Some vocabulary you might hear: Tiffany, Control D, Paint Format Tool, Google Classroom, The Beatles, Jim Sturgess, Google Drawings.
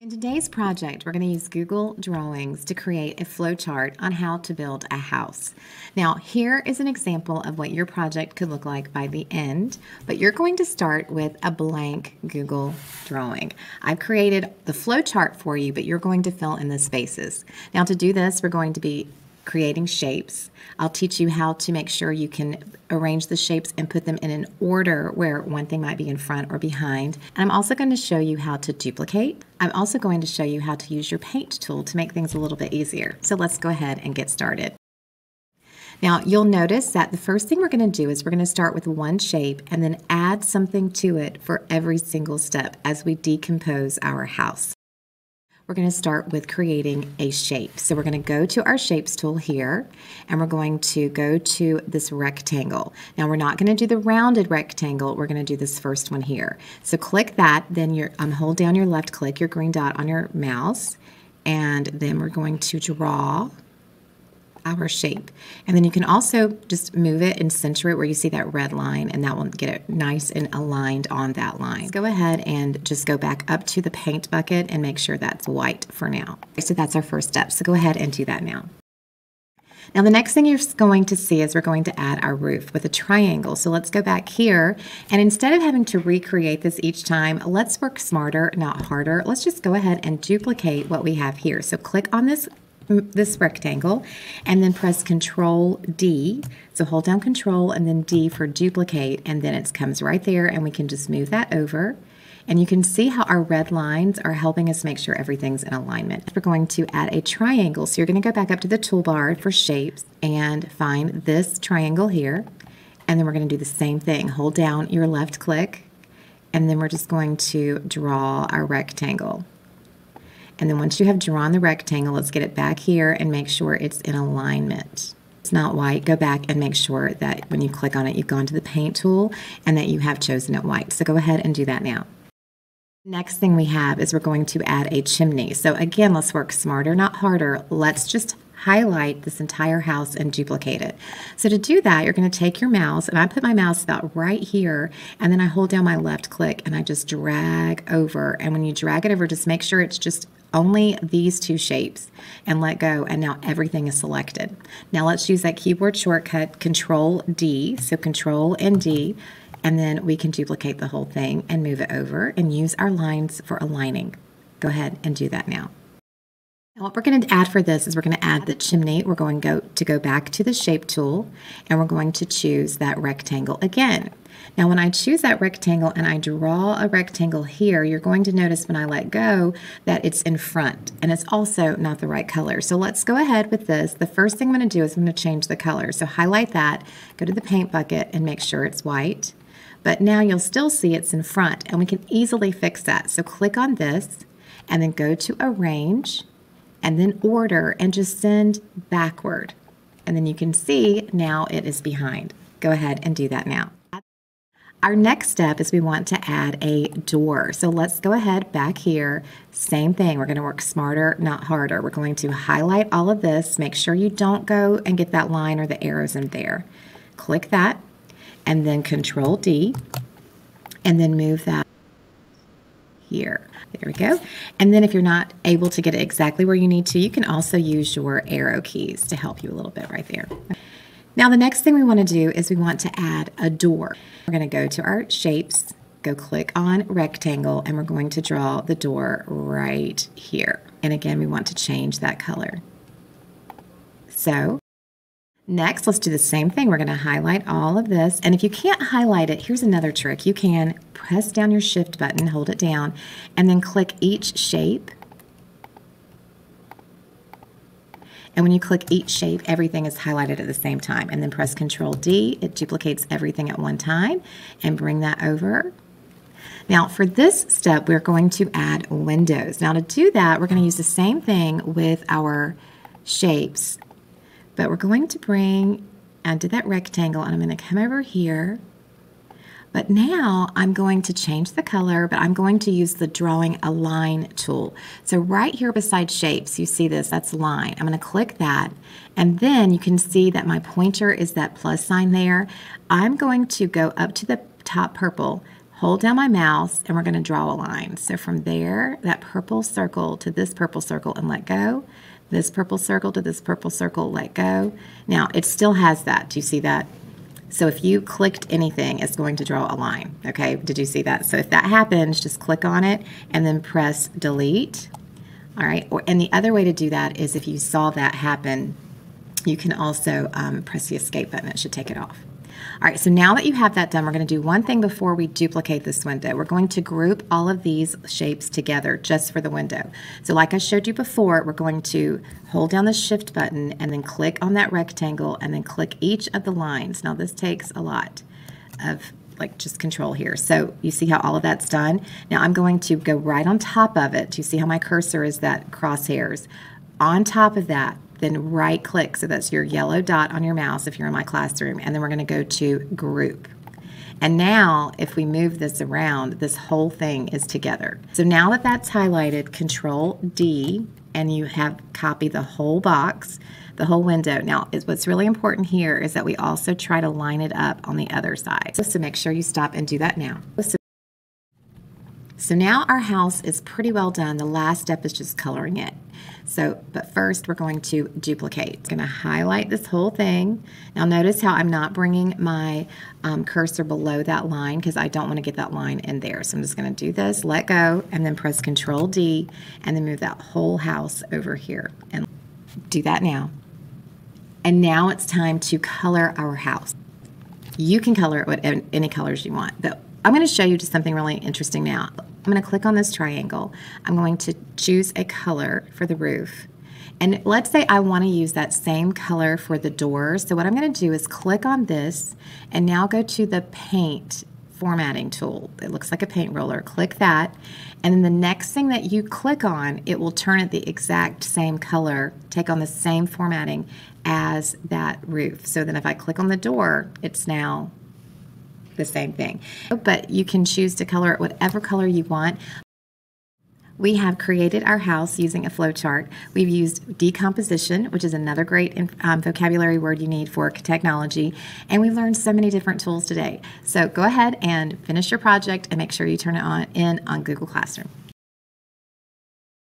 In today's project, we're going to use Google Drawings to create a flowchart on how to build a house. Now, here is an example of what your project could look like by the end, but you're going to start with a blank Google Drawing. I've created the flowchart for you, but you're going to fill in the spaces. Now, to do this, we're going to be creating shapes. I'll teach you how to make sure you can arrange the shapes and put them in an order where one thing might be in front or behind. And I'm also going to show you how to duplicate. I'm also going to show you how to use your paint tool to make things a little bit easier. So let's go ahead and get started. Now, you'll notice that the first thing we're going to do is we're going to start with one shape and then add something to it for every single step as we decompose our house. We're going to start with creating a shape. So we're going to go to our shapes tool here, and we're going to go to this rectangle. Now, we're not going to do the rounded rectangle. We're going to do this first one here. So click that, then hold down your left click, your green dot on your mouse, and then we're going to draw our shape. And then you can also just move it and center it where you see that red line, and that will get it nice and aligned on that line. Let's go ahead and just go back up to the paint bucket and make sure that's white for now. So that's our first step. So go ahead and do that now. Now the next thing you're going to see is we're going to add our roof with a triangle. So let's go back here, and instead of having to recreate this each time, let's work smarter, not harder. Let's just go ahead and duplicate what we have here. So click on this rectangle and then press Control D. So hold down Control and then D for duplicate, and then it comes right there, and we can just move that over. And you can see how our red lines are helping us make sure everything's in alignment. We're going to add a triangle. So you're going to go back up to the toolbar for shapes and find this triangle here. And then we're going to do the same thing. Hold down your left click, and then we're just going to draw our rectangle. And then once you have drawn the rectangle, let's get it back here and make sure it's in alignment. It's not white. Go back and make sure that when you click on it, you've gone to the paint tool and that you have chosen it white. So go ahead and do that now. Next thing we have is we're going to add a chimney. So again, let's work smarter, not harder. Let's just highlight this entire house and duplicate it. So to do that, you're going to take your mouse, and I put my mouse about right here, and then I hold down my left click and I just drag over. And when you drag it over, just make sure it's just only these two shapes and let go, and now everything is selected. Now let's use that keyboard shortcut Control D, so Control and D, and then we can duplicate the whole thing and move it over and use our lines for aligning. Go ahead and do that now. Now what we're going to add for this is we're going to add the chimney. We're going to go back to the shape tool, and we're going to choose that rectangle again. Now when I choose that rectangle and I draw a rectangle here, you're going to notice when I let go that it's in front, and it's also not the right color. So let's go ahead with this. The first thing I'm going to do is I'm going to change the color. So highlight that, go to the paint bucket and make sure it's white. But now you'll still see it's in front, and we can easily fix that. So click on this and then go to Arrange and then Order and just send backward. And then you can see now it is behind. Go ahead and do that now. Our next step is we want to add a door. So let's go ahead back here. Same thing. We're going to work smarter, not harder. We're going to highlight all of this. Make sure you don't go and get that line or the arrows in there. Click that and then Control D and then move that here. There we go. And then if you're not able to get it exactly where you need to, you can also use your arrow keys to help you a little bit right there. Now the next thing we want to do is we want to add a door. We're going to go to our shapes, go click on rectangle, and we're going to draw the door right here. And again, we want to change that color. So next, let's do the same thing. We're going to highlight all of this. And if you can't highlight it, here's another trick. You can press down your shift button, hold it down, and then click each shape. And when you click each shape, everything is highlighted at the same time. And then press Control D. It duplicates everything at one time. And bring that over. Now for this step, we're going to add windows. Now to do that, we're going to use the same thing with our shapes. But we're going to bring, I did that rectangle, and I'm going to come over here. But now I'm going to change the color, but I'm going to use the Drawing Align tool. So right here beside shapes, you see this, that's line. I'm going to click that, and then you can see that my pointer is that plus sign there. I'm going to go up to the top purple, hold down my mouse, and we're going to draw a line. So from there, that purple circle to this purple circle, and let go. This purple circle to this purple circle, let go. Now, it still has that. Do you see that? So if you clicked anything, it's going to draw a line. Okay, did you see that? So if that happens, just click on it and then press delete. All right, and the other way to do that is if you saw that happen, you can also press the escape button. It should take it off. All right, so now that you have that done, we're going to do one thing before we duplicate this window. We're going to group all of these shapes together just for the window. So like I showed you before, we're going to hold down the shift button and then click on that rectangle and then click each of the lines. Now this takes a lot of just control here. So you see how all of that's done? Now I'm going to go right on top of it. Do you see how my cursor is that crosshairs? On top of that, then right click, so that's your yellow dot on your mouse if you're in my classroom, and then we're going to go to group. And now if we move this around, this whole thing is together. So now that that's highlighted, Control D, and you have copied the whole box, the whole window. Now what's really important here is that we also try to line it up on the other side. So make sure you stop and do that now. So now our house is pretty well done. The last step is just coloring it. So, but first we're going to duplicate. It's going to highlight this whole thing. Now notice how I'm not bringing my cursor below that line because I don't want to get that line in there. So I'm just going to do this, let go, and then press Control D, and then move that whole house over here. And do that now. And now it's time to color our house. You can color it with any colors you want, but I'm going to show you just something really interesting now. I'm going to click on this triangle. I'm going to choose a color for the roof. And let's say I want to use that same color for the door. So what I'm going to do is click on this and now go to the paint formatting tool. It looks like a paint roller. Click that. And then the next thing that you click on, it will turn it the exact same color, take on the same formatting as that roof. So then if I click on the door, it's now the same thing, but you can choose to color it whatever color you want. We have created our house using a flowchart. We've used decomposition, which is another great vocabulary word you need for technology, and we've learned so many different tools today. So go ahead and finish your project and make sure you turn it on in on Google Classroom.